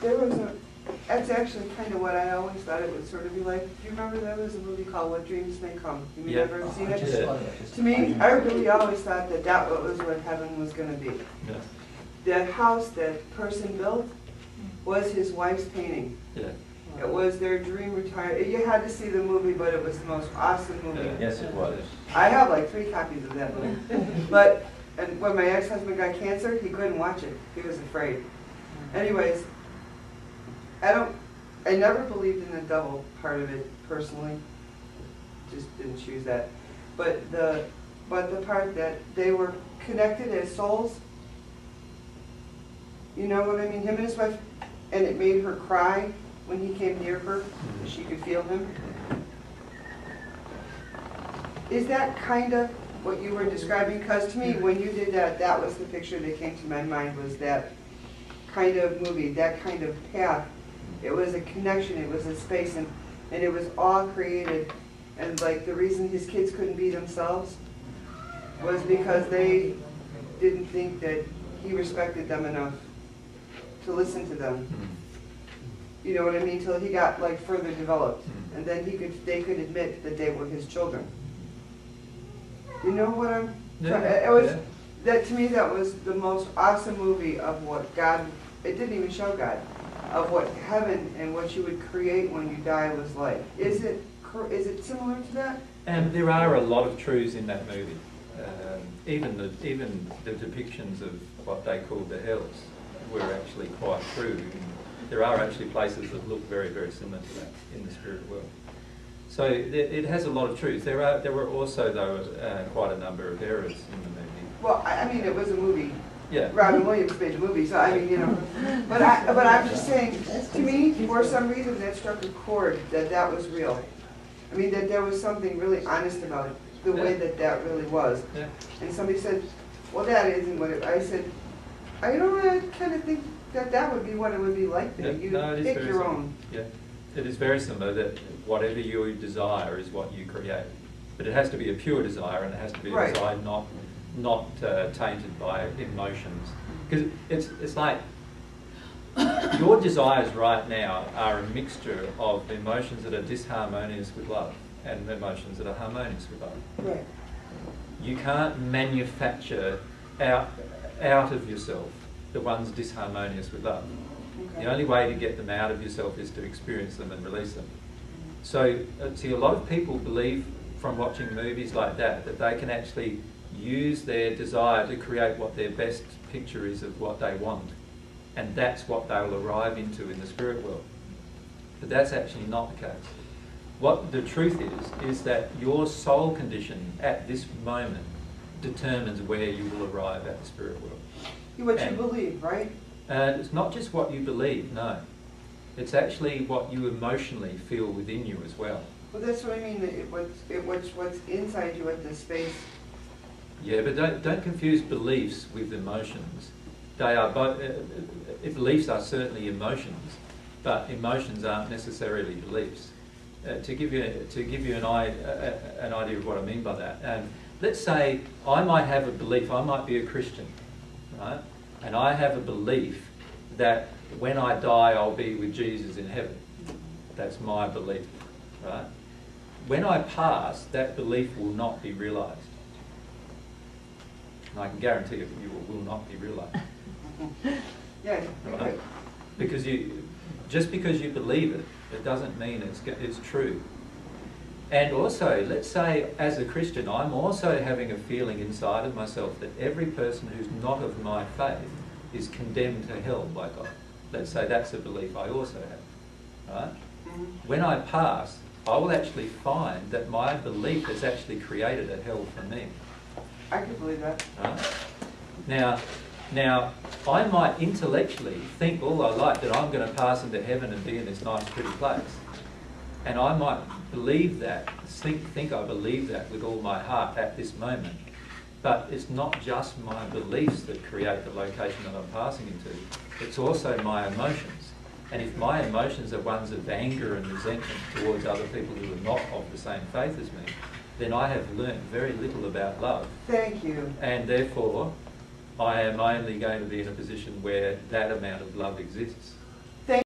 There was a, that's actually kind of what I always thought it would sort of be like. Do you remember there was a movie called What Dreams May Come? Have you ever seen it? To me, I really always thought that that was what heaven was going to be. Yeah. The house that person built was his wife's painting. Yeah. It was their dream retirement. You had to see the movie, but it was the most awesome movie. Yes, it was. I have like 3 copies of that movie. And when my ex-husband got cancer, he couldn't watch it. He was afraid. Anyways, I never believed in the devil part of it personally. Just didn't choose that. But the part that they were connected as souls. You know what I mean? Him and his wife, and it made her cry when he came near her. She could feel him. Is that kind of what you were describing? Because to me, when you did that, that was the picture that came to my mind, was that kind of movie, that kind of path. It was a connection, it was a space, and it was all created. And like the reason his kids couldn't be themselves was because they didn't think that he respected them enough to listen to them. You know what I mean? Till he got like further developed, and then they could admit that they were his children. You know what I'm? Yeah, it was that to me. That was the most awesome movie of what God. It didn't even show God, of what heaven and what you would create when you die was like. Is it similar to that? And there are a lot of truths in that movie. Even the depictions of what they called the hells were actually quite true. There are actually places that look very, very similar to that in the spirit world. So it has a lot of truths. There were also, though, quite a number of errors in the movie. Well, I mean, it was a movie. Yeah. Robin Williams made the movie, so I mean, you know. But I'm just saying, to me, for some reason, that struck a chord that that was real. I mean, that there was something really honest about it, the way that that really was. Yeah. And somebody said, well, that isn't what it, I said, I don't know, I kind of think that would be what it would be like then. You pick your own. Yeah, it is very similar, that whatever you desire is what you create. But it has to be a pure desire, and it has to be a desire not tainted by emotions. Because it's like your desires right now are a mixture of emotions that are disharmonious with love and emotions that are harmonious with love. Right. You can't manufacture out of yourself the ones disharmonious with love. Okay. The only way to get them out of yourself is to experience them and release them. So, see, a lot of people believe from watching movies like that, that they can actually use their desire to create what their best picture is of what they want. And that's what they'll arrive into in the spirit world. But that's actually not the case. What the truth is that your soul condition at this moment determines where you will arrive at the spirit world. What you believe, right? It's not just what you believe, no. It's actually what you emotionally feel within you as well. Well, that's what I mean, what's inside you at this space. Yeah, but don't confuse beliefs with emotions. They are both, beliefs are certainly emotions, but emotions aren't necessarily beliefs. To give you an idea of what I mean by that, let's say I might have a belief, I might be a Christian. Right? And I have a belief that when I die, I'll be with Jesus in heaven. That's my belief. Right? When I pass, that belief will not be realised. And I can guarantee you it will not be realised. Yeah. Right? Because just because you believe it, it doesn't mean it's true. And also, let's say, as a Christian, I'm also having a feeling inside of myself that every person who's not of my faith is condemned to hell by God. Let's say that's a belief I also have. Right? When I pass, I will actually find that my belief has actually created a hell for me. I can believe that. Right? Now, I might intellectually think all I like that I'm going to pass into heaven and be in this nice, pretty place. And I might believe that, think I believe that with all my heart at this moment. But it's not just my beliefs that create the location that I'm passing into. It's also my emotions. And if my emotions are ones of anger and resentment towards other people who are not of the same faith as me, then I have learnt very little about love. Thank you. And therefore, I am only going to be in a position where that amount of love exists.